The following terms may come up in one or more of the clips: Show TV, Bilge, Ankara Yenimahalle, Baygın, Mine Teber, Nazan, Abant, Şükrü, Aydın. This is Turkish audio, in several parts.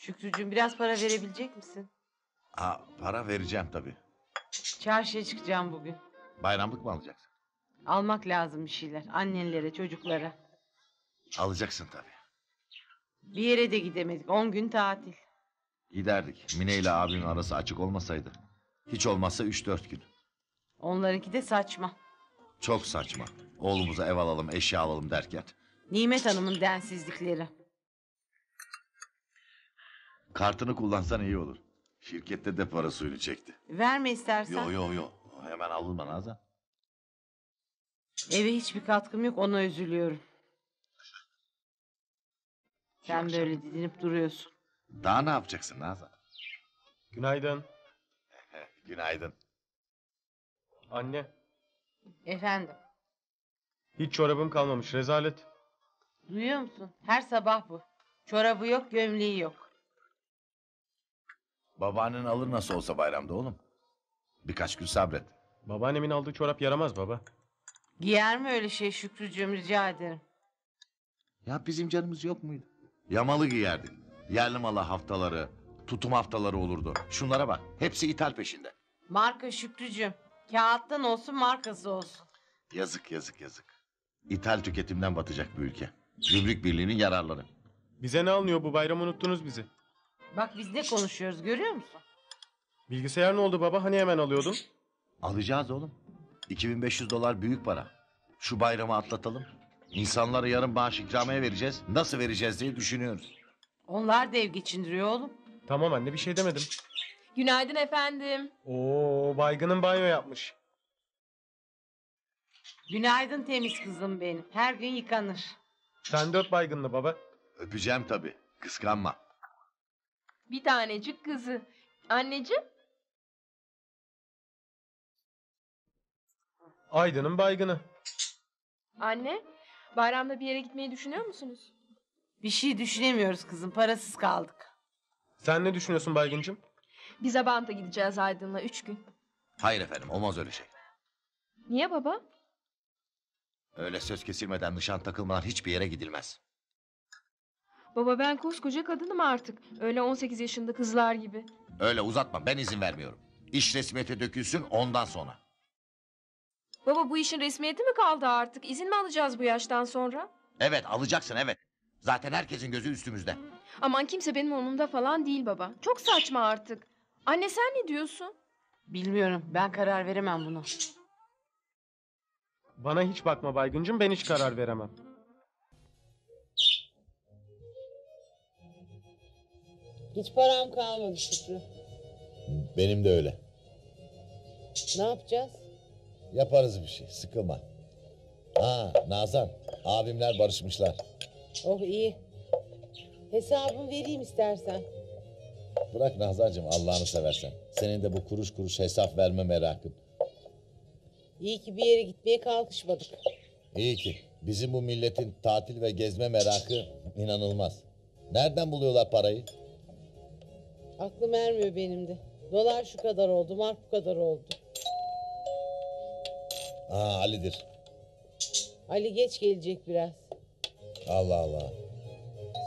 Şükrücüğüm biraz para verebilecek misin? Aa, para vereceğim tabii. Çarşıya çıkacağım bugün. Bayramlık mı alacaksın? Almak lazım bir şeyler. Annelere, çocuklara. Alacaksın tabii. Bir yere de gidemedik. 10 gün tatil. Giderdik. Mine ile abimin arası açık olmasaydı. Hiç olmazsa 3-4 gün. Onlarınki de saçma. Çok saçma. Oğlumuza ev alalım, eşya alalım derken. Nimet Hanım'ın densizlikleri. Kartını kullansan iyi olur. Şirkette de para suyunu çekti. Verme istersen. Yo. Hemen alınma Nazan. Eve hiçbir katkım yok, ona üzülüyorum. Sen böyle didinip duruyorsun. Daha ne yapacaksın Nazan? Günaydın. Günaydın. Anne. Efendim. Hiç çorabım kalmamış, rezalet. Duyuyor musun? Her sabah bu. Çorabı yok, gömleği yok. Babaannen alır nasıl olsa bayramda oğlum. Birkaç gün sabret. Babaannemin aldığı çorap yaramaz baba. Giyer mi öyle şey Şükrücüğüm, rica ederim. Ya bizim canımız yok muydu? Yamalı giyerdik. Yerli malı haftaları, tutum haftaları olurdu. Şunlara bak, hepsi ithal peşinde. Marka Şükrücüğüm. Kağıttan olsun, markası olsun. Yazık. İthal tüketimden batacak bir ülke. Gümrük Birliği'nin yararları. Bize ne alınıyor bu bayram, unuttunuz bizi. Bak biz ne konuşuyoruz, görüyor musun? Bilgisayar ne oldu baba, hani hemen alıyordun? Alacağız oğlum. $2500 büyük para. Şu bayramı atlatalım. İnsanlara yarın maaş ikramiye vereceğiz. Nasıl vereceğiz diye düşünüyoruz. Onlar da ev geçindiriyor oğlum. Tamam anne, bir şey demedim. Günaydın efendim. Oo, Baygın'ın banyo yapmış. Günaydın temiz kızım benim. Her gün yıkanır. Sen de öp Baygın'la baba. Öpeceğim tabii. Kıskanma. Bir tanecik kızı. Anneciğim. Aydın'ın Baygın'ı. Anne, bayramda bir yere gitmeyi düşünüyor musunuz? Bir şey düşünemiyoruz kızım. Parasız kaldık. Sen ne düşünüyorsun Baygıncığım? Biz Abant'a gideceğiz Aydın'la 3 gün. Hayır efendim, olmaz öyle şey. Niye baba? Öyle söz kesilmeden, nişan takılmadan hiçbir yere gidilmez. Baba ben koskoca kadınım artık. Öyle 18 yaşında kızlar gibi. Öyle uzatma, ben izin vermiyorum. İş resmiyete dökülsün, ondan sonra. Baba bu işin resmiyeti mi kaldı artık? İzin mi alacağız bu yaştan sonra? Evet alacaksın, evet. Zaten herkesin gözü üstümüzde. Aman kimse benim umurumda falan değil baba. Çok saçma artık. Anne sen ne diyorsun? Bilmiyorum, ben karar veremem buna. Bana hiç bakma Bayguncum, ben hiç karar veremem. Hiç param kalmadı Şükrü. Benim de öyle. Ne yapacağız? Yaparız bir şey, sıkılma. Aa Nazan, abimler barışmışlar. Oh iyi. Hesabımı vereyim istersen. Bırak Nazancığım, Allah'ını seversen. Senin de bu kuruş kuruş hesap verme merakın. İyi ki bir yere gitmeye kalkışmadık. İyi ki. Bizim bu milletin tatil ve gezme merakı inanılmaz. Nereden buluyorlar parayı? Aklım ermiyor benim de. Dolar şu kadar oldu, mark bu kadar oldu. Aa Ali'dir. Ali geç gelecek biraz. Allah Allah.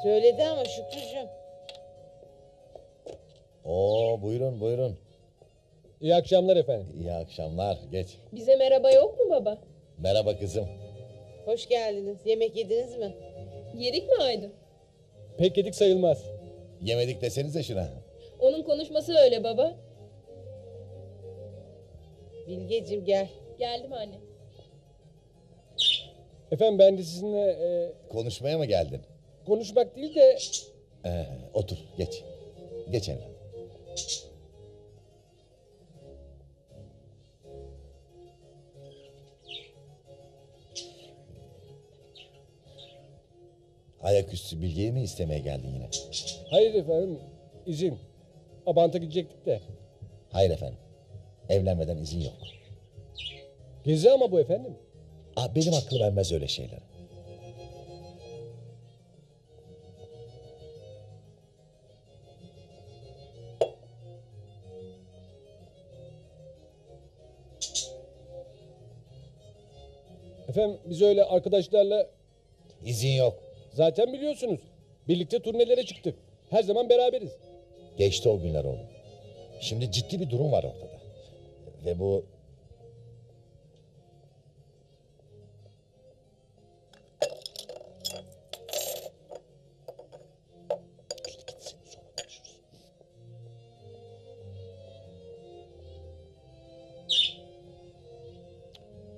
Söyledi ama Şükrücüğüm. Oo buyurun. İyi akşamlar efendim. İyi akşamlar, geç. Bize merhaba yok mu baba? Merhaba kızım. Hoş geldiniz, yemek yediniz mi? Yedik mi Aydın? Pek yedik sayılmaz. Yemedik desenize şuna. Onun konuşması öyle baba. Bilgeciğim gel. Geldim anne. Efendim ben de sizinle... Konuşmaya mı geldin? Konuşmak değil de... otur geç. Geç evladım. Ayaküstü Bilge'yi mi istemeye geldin yine? Hayır efendim, izin. Abant'a gidecektik de. Hayır efendim, evlenmeden izin yok. Gezi ama bu efendim. Aa, benim aklım vermez öyle şeylere. Efendim biz öyle arkadaşlarla... İzin yok. Zaten biliyorsunuz. Birlikte turnelere çıktık. Her zaman beraberiz. Geçti o günler oğlum. Şimdi ciddi bir durum var ortada. Ve bu...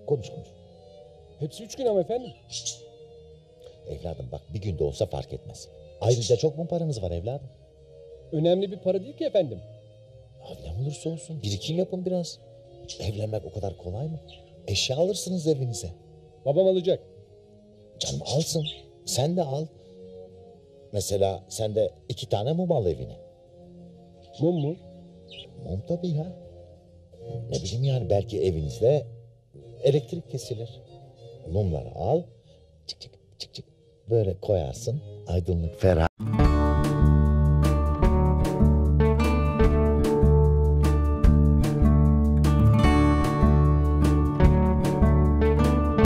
Konuş. Hepsi 3 gün ama efendim. Evladım bak, bir günde olsa fark etmez. Ayrıca çok mu paranız var evladım? Önemli bir para değil ki efendim. Abi ne olursa olsun birikim yapın biraz. Evlenmek o kadar kolay mı? Eşya alırsınız evinize. Babam alacak. Canım alsın. Sen de al. Mesela sen de 2 tane mum al evine. Mum mu? Mum tabii ya. Ne bileyim yani, belki evinizde elektrik kesilir. Mumları al. Çık çık çık çık. Böyle koyarsın. Aydınlık ferah.